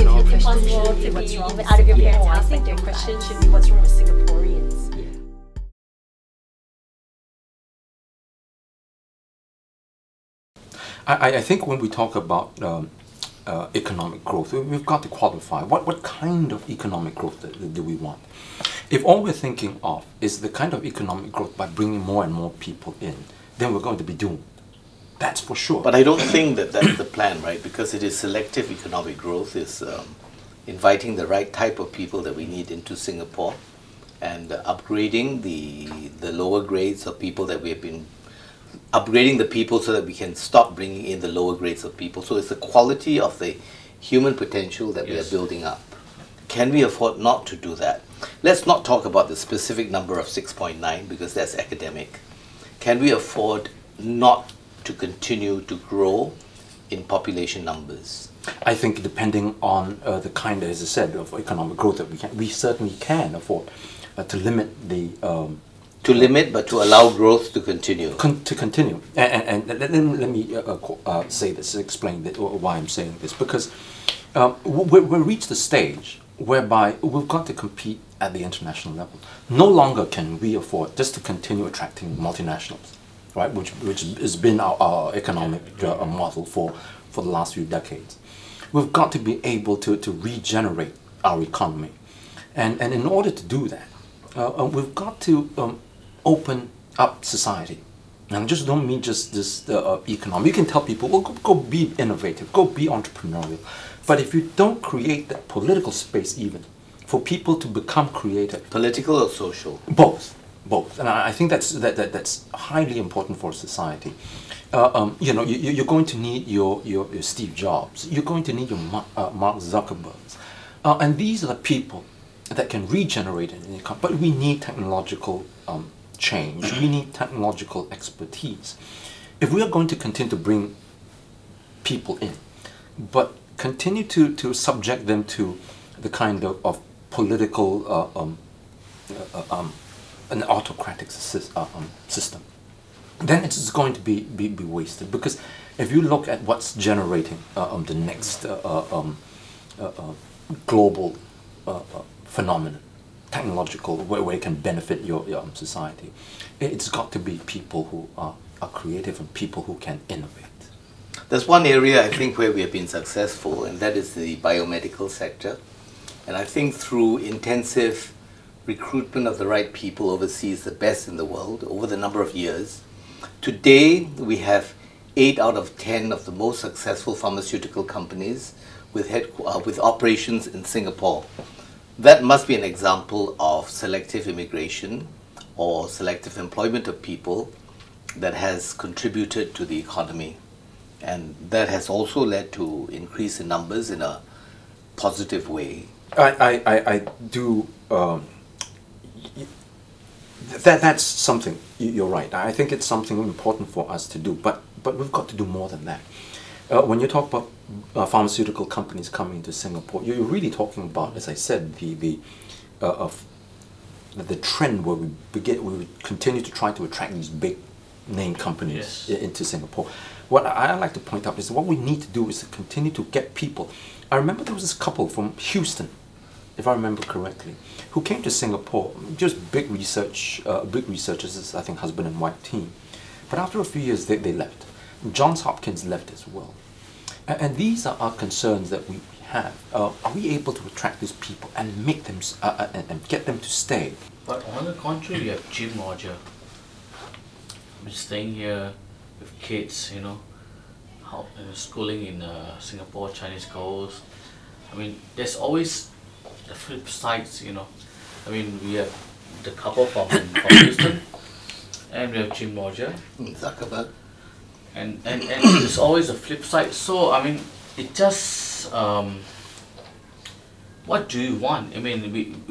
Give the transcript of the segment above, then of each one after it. and all that. What's wrong with out of your parents' house? I think the question should be, what's wrong with Singaporeans? Yeah. I think when we talk about economic growth, we've got to qualify what kind of economic growth do we want. If all we're thinking of is the kind of economic growth by bringing more and more people in, then we're going to be doomed. That's for sure. But I don't think that that's the plan, right? Because it is selective economic growth, is inviting the right type of people that we need into Singapore, and upgrading the lower grades of people that we have been upgrading the people so that we can stop bringing in the lower grades of people. So it's the quality of the human potential that we are building up. Can we afford not to do that? Let's not talk about the specific number of 6.9 because that's academic. Can we afford not to continue to grow in population numbers? I think depending on the kind, as I said, of economic growth that we certainly can afford to limit the... to limit, but to allow growth to continue. To continue. And let me say this, explain that, why I'm saying this, because we'll reach the stage whereby we've got to compete at the international level. No longer can we afford just to continue attracting multinationals, right? Which has been our economic model for the last few decades. We've got to be able to regenerate our economy. And in order to do that, we've got to open up society. And I just don't mean just this economic. You can tell people, well, go be innovative, go be entrepreneurial. But if you don't create that political space even for people to become creative. Political or social? Both. Both. And I think that's highly important for society. You know, you're going to need your Steve Jobs. You're going to need your Mark Zuckerberg. And these are the people that can regenerate an income, but we need technological change, we need technological expertise. If we are going to continue to bring people in, but continue to subject them to the kind of political an autocratic system, then it's going to be wasted. Because if you look at what's generating the next global phenomenon, technological, where it can benefit your society. It's got to be people who are creative and people who can innovate. There's one area I think where we have been successful, and that is the biomedical sector. And I think through intensive recruitment of the right people overseas, the best in the world, over the number of years, today we have 8 out of 10 of the most successful pharmaceutical companies with operations in Singapore. That must be an example of selective immigration or selective employment of people that has contributed to the economy. And that has also led to increase in numbers in a positive way. I do... That's something, you're right. I think it's something important for us to do, but we've got to do more than that. When you talk about pharmaceutical companies coming to Singapore, you're really talking about, as I said, the trend where we continue to try to attract these big name companies into Singapore. What I like to point out is what we need to do is to continue to get people. I remember there was this couple from Houston, if I remember correctly, who came to Singapore, just big researchers, I think husband and wife team. But after a few years, they left. Johns Hopkins left as well. And these are our concerns that we have. Are we able to attract these people and make them and get them to stay? But on the contrary, you have Jim Roger, who's staying here with kids, you know, schooling in Singapore, Chinese schools. I mean, there's always the flip sides, you know. I mean, we have the couple from Houston, and we have Jim Roger, Zuckerberg. And there's always a flip side. So I mean, it just what do you want? I mean,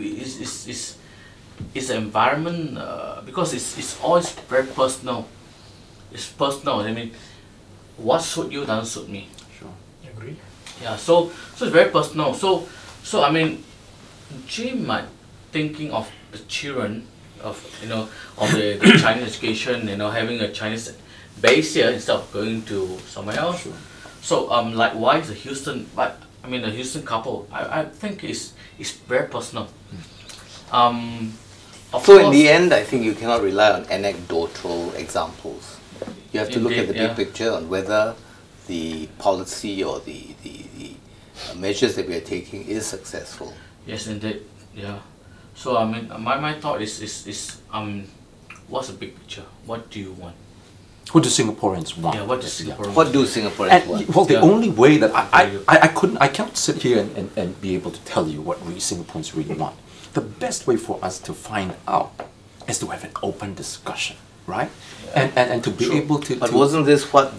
it's an environment because it's always very personal. It's personal. I mean, what suit you doesn't suit me. Sure, I agree. Yeah. So it's very personal. So I mean, Jim might thinking of the children of the Chinese education, having a Chinese base here instead of going to somewhere else. Sure. So likewise, Houston, but I mean, the Houston couple, I think is very personal. So in the end, I think you cannot rely on anecdotal examples. You have to look at the big picture on whether the policy or the measures that we are taking is successful. Yes, indeed. Yeah. So I mean, my thought is what's the big picture? What do you want? What do Singaporeans want? Yeah, what do Singaporeans want? What do Singaporeans want? Well, the only way that I cannot sit here and be able to tell you what we Singaporeans really want. The best way for us to find out is to have an open discussion, right? Yeah. And to be able to... But wasn't this what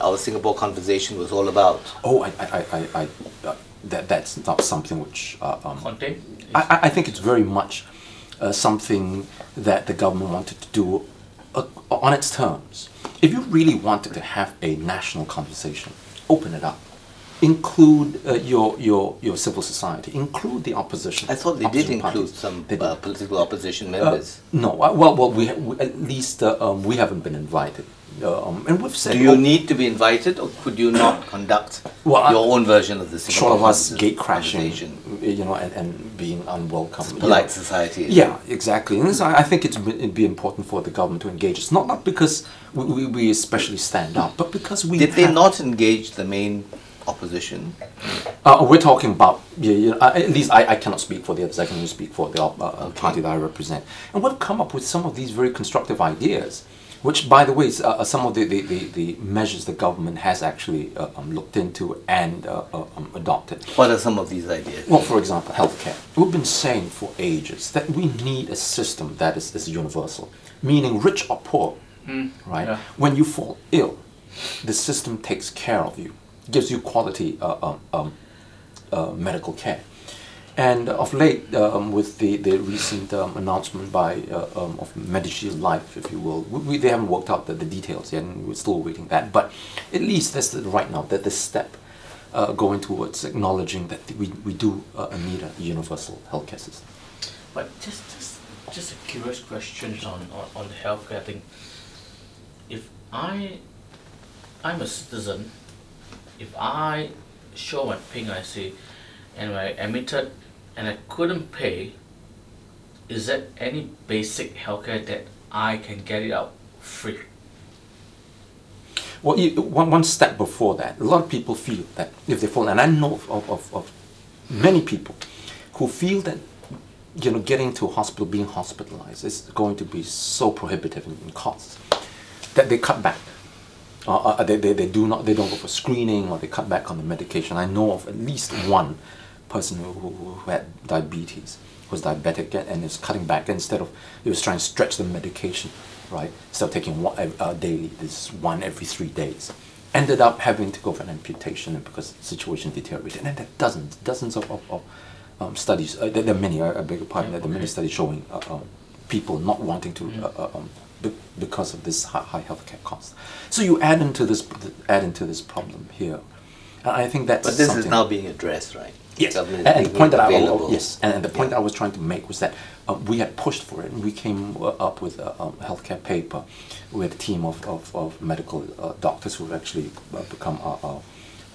our Singapore conversation was all about? Oh, that's not something which... I think it's very much something that the government wanted to do on its terms. If you really wanted to have a national conversation, open it up. Include your civil society. Include the opposition. I thought they did include some political opposition members. No, well, at least we haven't been invited. And we've said, do you need to be invited, or could you not conduct your own version of the Singapore? Short of us gatecrashing, you know, and being unwelcome. It's polite society. Yeah, exactly. And so I think it'd be important for the government to engage us. Not because we especially stand out, but because we did. They not engage the main opposition. We're talking about, at least I cannot speak for the others, I can only speak for the party that I represent. And we've come up with some of these very constructive ideas, which, by the way, is, some of the measures the government has actually looked into and adopted. What are some of these ideas? Well, for example, healthcare. We've been saying for ages that we need a system that is universal, meaning rich or poor, right? Yeah. When you fall ill, the system takes care of you. Gives you quality medical care. And of late, with the recent announcement by of Medici Life, if you will, they haven't worked out the details yet, and we're still awaiting that. But at least that's right now, that this step going towards acknowledging that we do need a universal healthcare system. But just a curious question on the healthcare thing. If I'm a citizen. If I show my pink IC and I admitted and I couldn't pay, is there any basic healthcare that I can get it out free? Well, one step before that, a lot of people feel that if they fall, and I know of many people who feel that, you know, getting to a hospital, being hospitalized is going to be so prohibitive in costs that they cut back. They don't go for screening, or they cut back on the medication. I know of at least one person who had diabetes, was diabetic, and is cutting back. Instead of, he was trying to stretch the medication, right? Instead of taking one daily, this one every 3 days. Ended up having to go for an amputation because the situation deteriorated. And there are dozens of studies, there are many, I beg your pardon, there are many studies showing people not wanting to because of this high healthcare cost. So you add into this problem here, and I think that's. But this is now being addressed, right? Yes, and the point that I was trying to make was that we had pushed for it, and we came up with a healthcare paper with a team of medical doctors who have actually become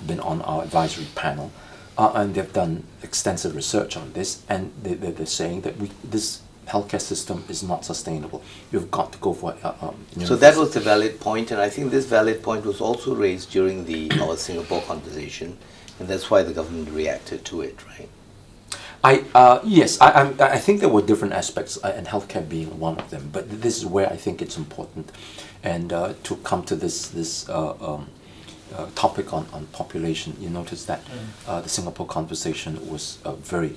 been on our advisory panel, and they've done extensive research on this, and they're saying that this healthcare system is not sustainable. You've got to go for so that was the valid point, and I think this valid point was also raised during the our Singapore conversation, and that's why the government reacted to it, right? Yes, I think there were different aspects, and healthcare being one of them. But this is where I think it's important, and to come to this topic on population. You notice that the Singapore conversation was very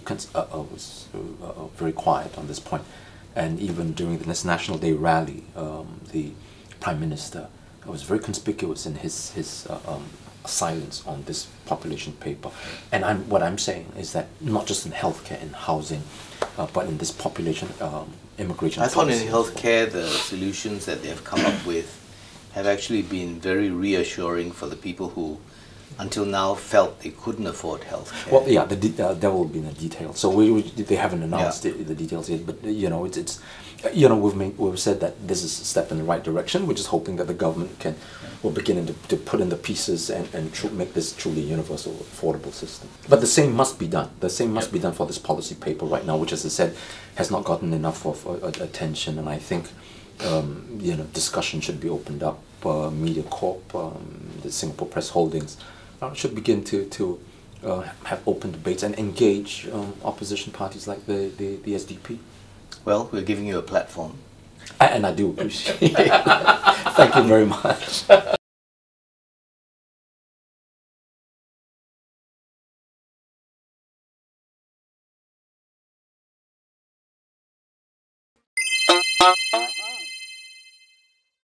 quiet on this point, and even during the National Day rally, the Prime Minister was very conspicuous in his silence on this population paper. And what I'm saying is that not just in healthcare and housing, but in this population immigration. I thought in healthcare the solutions that they have come up with have actually been very reassuring for the people who until now felt they couldn't afford healthcare. Well, yeah, that will be in the details. So they haven't announced the details yet, but you know, we've said that this is a step in the right direction. We're just hoping that the government can will begin to put in the pieces and make this truly universal, affordable system. But the same must be done. The same must be done for this policy paper right now, which, as I said, has not gotten enough of attention. And I think you know, discussion should be opened up. Media Corp, the Singapore Press Holdings, should begin to have open debates and engage opposition parties like the SDP. Well, we're giving you a platform. And I do appreciate it. Thank you very much.